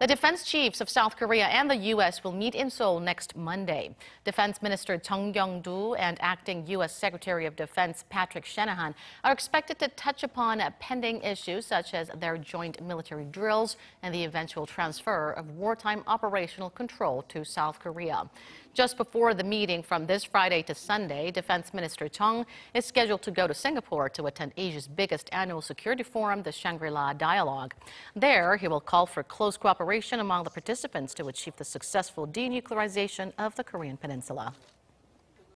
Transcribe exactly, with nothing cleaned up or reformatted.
The defense chiefs of South Korea and the U S will meet in Seoul next Monday. Defense Minister Jeong Kyeong-doo and Acting U S Secretary of Defense Patrick Shanahan are expected to touch upon pending issues such as their joint military drills and the eventual transfer of wartime operational control to South Korea. Just before the meeting from this Friday to Sunday, Defense Minister Jeong is scheduled to go to Singapore to attend Asia's biggest annual security forum, the Shangri-La Dialogue. There, he will call for close cooperation among the participants to achieve the successful denuclearization of the Korean Peninsula.